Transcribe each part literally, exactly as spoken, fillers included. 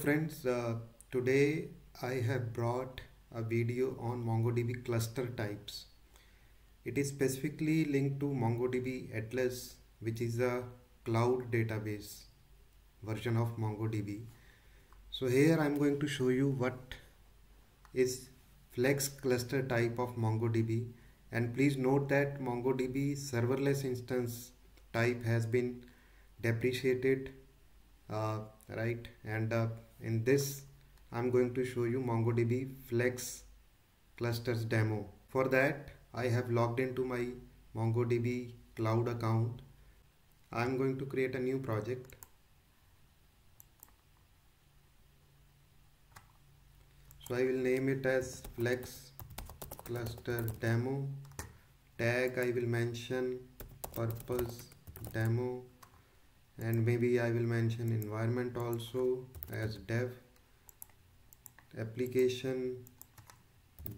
friends, uh, today I have brought a video on MongoDB cluster types. It is specifically linked to MongoDB Atlas, which is a cloud database version of MongoDB. So here I am going to show you what is Flex cluster type of MongoDB, and please note that MongoDB serverless instance type has been deprecated, uh, right? And uh, in this I'm going to show you MongoDB Flex Clusters demo. For that I have logged into my MongoDB Cloud account. I'm going to create a new project. So I will name it as Flex Cluster Demo. Tag I will mention purpose demo, and maybe I will mention environment also as dev, application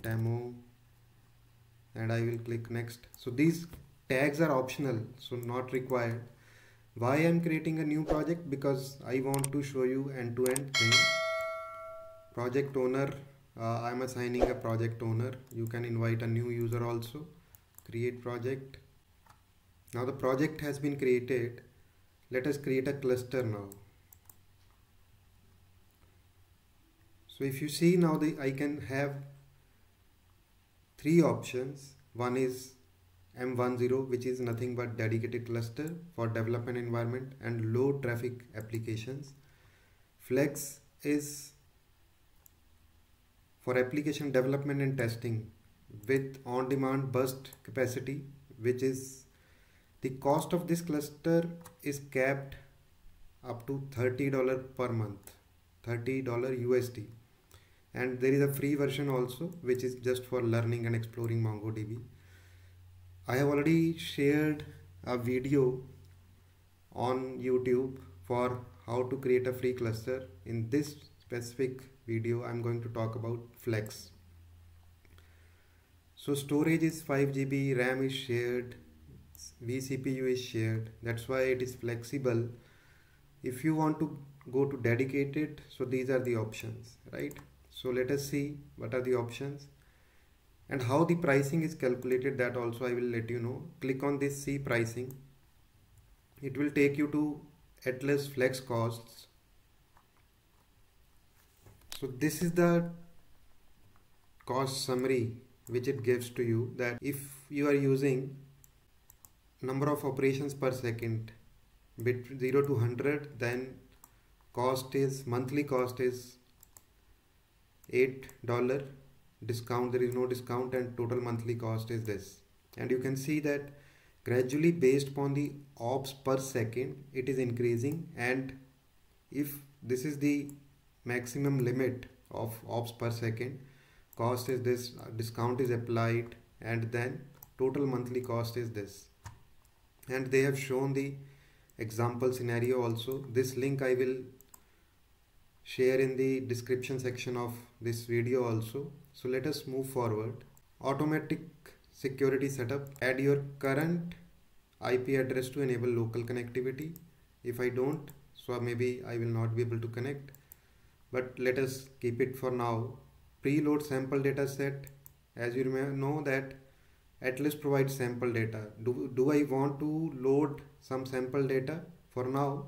demo, and I will click next. So these tags are optional, so not required. Why I'm creating a new project? Because I want to show you end-to-end thing. Project owner, uh, I'm assigning a project owner. You can invite a new user also. Create project. Now the project has been created. Let us create a cluster now. So if you see now, the, I can have three options. One is M ten, which is nothing but dedicated cluster for development environment and low traffic applications. Flex is for application development and testing with on-demand burst capacity, which is the cost of this cluster is capped up to thirty dollars per month, thirty dollars U S D. And there is a free version also, which is just for learning and exploring MongoDB. I have already shared a video on YouTube for how to create a free cluster. In this specific video, I'm going to talk about Flex. So storage is five G B, RAM is shared, vCPU is shared. That's why it is flexible. If you want to go to dedicated, so these are the options, right? So let us see what are the options and how the pricing is calculated. That also I will let you know. Click on this see pricing. It will take you to Atlas Flex costs. So this is the cost summary which it gives to you, that if you are using number of operations per second between zero to one hundred, then cost is monthly cost is eight dollars, discount, there is no discount, and total monthly cost is this. And you can see that gradually based upon the ops per second it is increasing, and if this is the maximum limit of ops per second, cost is this, discount is applied, and then total monthly cost is this. And they have shown the example scenario also. This link I will share in the description section of this video also. So let us move forward. Automatic security setup. Add your current I P address to enable local connectivity. If I don't, so maybe I will not be able to connect, but let us keep it for now. Preload sample data set. As you may know that Atlas provides sample data. Do, do I want to load some sample data? For now,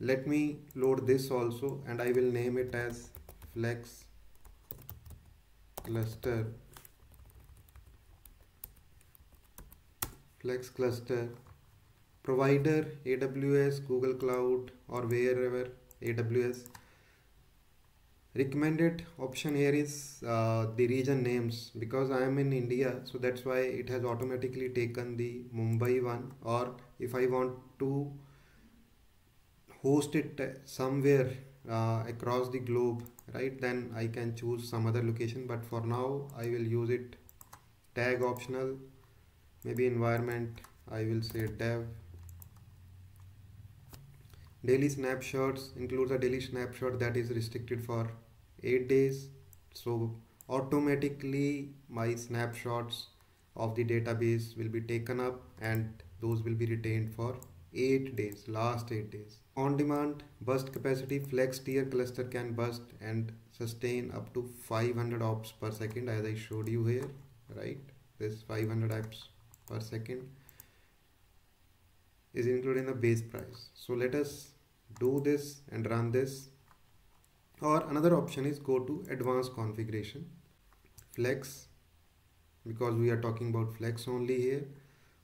let me load this also, and I will name it as Flex Cluster. Flex Cluster provider A W S, Google Cloud, or wherever A W S. Recommended option here is uh, the region names, because I am in India, so that's why it has automatically taken the Mumbai one. Or if I want to host it somewhere uh, across the globe, right, then I can choose some other location, but for now I will use it. Tag optional, maybe environment I will say dev. Daily snapshots includes a daily snapshot that is restricted for eight days, so automatically my snapshots of the database will be taken up and those will be retained for eight days, last eight days. On demand burst capacity, flex tier cluster can burst and sustain up to five hundred ops per second, as I showed you here, right? This five hundred ops per second is included in the base price. So let us do this and run this. Or another option is go to advanced configuration, flex, because we are talking about flex only here,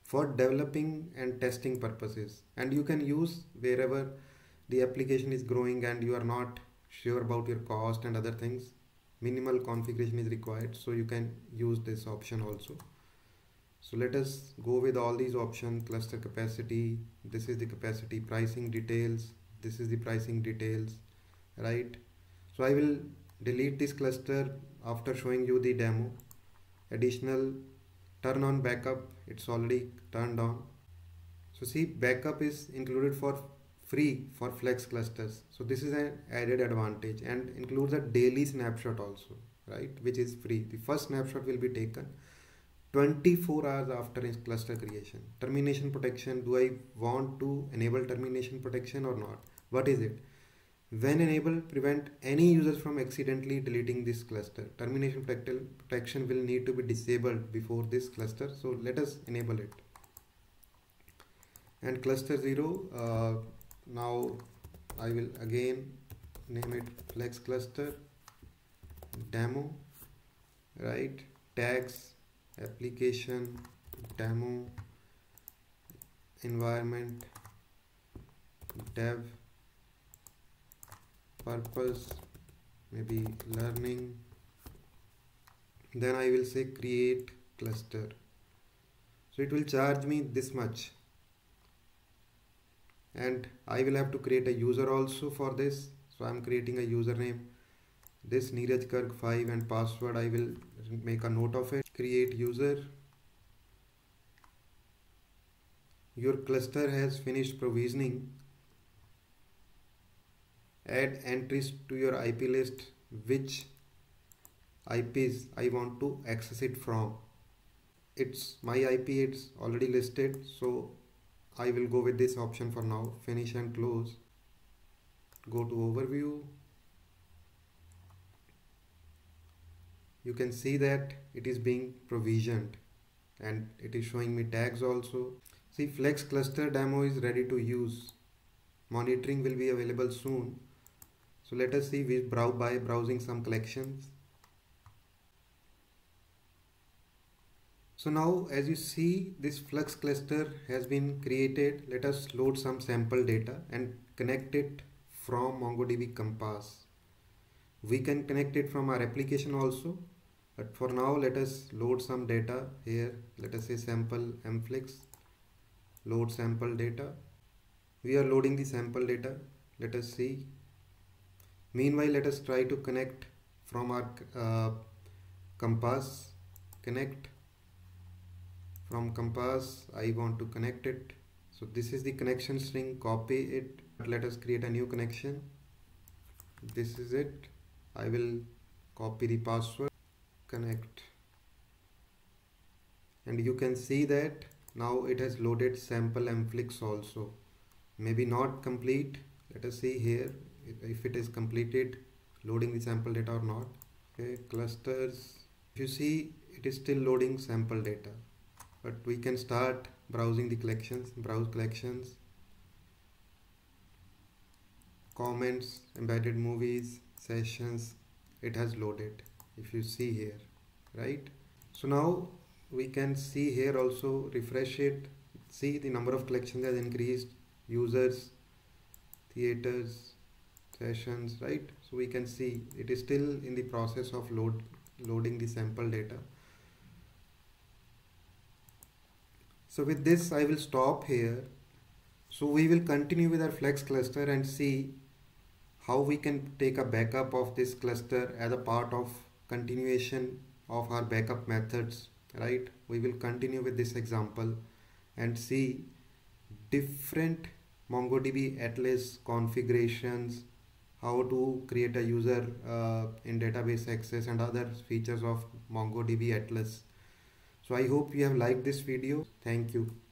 for developing and testing purposes. And you can use wherever the application is growing and you are not sure about your cost and other things. Minimal configuration is required, so you can use this option also. So let us go with all these options. Cluster capacity, this is the capacity, pricing details, this is the pricing details, right? So I will delete this cluster after showing you the demo. Additional, turn on backup, it's already turned on. So see, backup is included for free for flex clusters. So this is an added advantage and includes a daily snapshot also, right? Which is free. The first snapshot will be taken twenty-four hours after its cluster creation. Termination protection, do I want to enable termination protection or not? What is it? When enabled, prevent any users from accidentally deleting this cluster. Termination protection will need to be disabled before this cluster, so let us enable it. And cluster zero, uh, now I will again name it flex cluster demo, right? Tags, application, demo, environment, dev, purpose, maybe learning. Then I will say create cluster. So it will charge me this much, and I will have to create a user also for this. So I'm creating a username, this Neeraj Karg five, and password I will make a note of it. Create user. Your cluster has finished provisioning. Add entries to your I P list, which I Ps I want to access it from. It's my I P, it's already listed, so I will go with this option for now. Finish and close. Go to overview. You can see that it is being provisioned and it is showing me tags also. See, Flex Cluster demo is ready to use. Monitoring will be available soon. So let us see we browse by browsing some collections. So now, as you see, this Flex cluster has been created. Let us load some sample data and connect it from MongoDB Compass. We can connect it from our application also, but for now let us load some data here. Let us say sample mflex, load sample data. We are loading the sample data. Let us see. Meanwhile, let us try to connect from our uh, Compass. Connect from Compass. I want to connect it. So this is the connection string. Copy it. Let us create a new connection. This is it. I will copy the password. Connect. And you can see that now it has loaded sample mflex also. Maybe not complete. Let us see here if it is completed, loading the sample data or not. Okay, clusters. If you see, it is still loading sample data, but we can start browsing the collections. Browse collections, comments, embedded movies, sessions. It has loaded, if you see here, right? So now we can see here also, refresh it. See, the number of collections has increased. Users, theaters, sessions, right? So we can see it is still in the process of load loading the sample data. So with this I will stop here. So we will continue with our flex cluster and see how we can take a backup of this cluster as a part of continuation of our backup methods, right? We will continue with this example and see different MongoDB Atlas configurations, how to create a user uh, in database access, and other features of MongoDB Atlas. So I hope you have liked this video. Thank you.